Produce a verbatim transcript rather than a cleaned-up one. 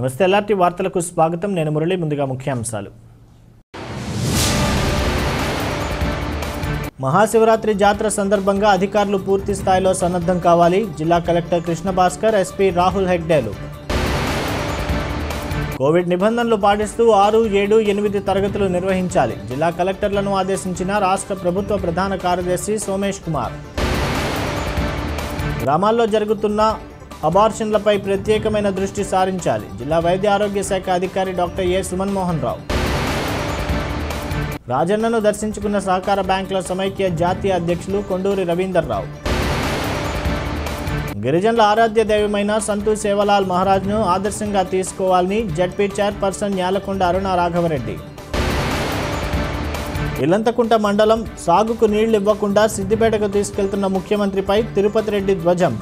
నమస్తే ఎల్ఆర్టీ వార్తలకు స్వాగతం. నేను మురళి. ముందుగా ముఖ్యాంశాలు. మహాశివరాత్రి జాతర సందర్భంగా అధికారులు పూర్తి స్థాయిలో సన్నద్ధం కావాలి. జిల్లా కలెక్టర్ కృష్ణభాస్కర్, ఎస్పీ రాహుల్ హెగ్డేలు. కోవిడ్ నిబంధనలు పాటిస్తూ ఆరు ఏడు ఎనిమిది తరగతులు నిర్వహించాలి. జిల్లా కలెక్టర్లను ఆదేశించిన రాష్ట్ర ప్రభుత్వ ప్రధాన కార్యదర్శి సోమేష్ కుమార్. గ్రామాల్లో జరుగుతున్న అబార్షన్లపై ప్రత్యేకమైన దృష్టి సారించాలి. జిల్లా వైద్య ఆరోగ్య శాఖ అధికారి డాక్టర్ ఏ సుమన్ మోహన్ రావు. రాజన్నను దర్శించుకున్న సహకార బ్యాంకుల సమైక్య జాతీయ అధ్యక్షులు కొండూరి రవీందర్ రావు. గిరిజనుల ఆరాధ్య దైవమైన సంతూ సేవలాల్ మహారాజ్ను ఆదర్శంగా తీసుకోవాలని జడ్పీ చైర్పర్సన్ న్యాలకొండ అరుణ రాఘవరెడ్డి. ఇల్లంతకుంట మండలం సాగుకు నీళ్లు ఇవ్వకుండా సిద్దిపేటకు తీసుకెళ్తున్న ముఖ్యమంత్రిపై తిరుపతి రెడ్డి ధ్వజం.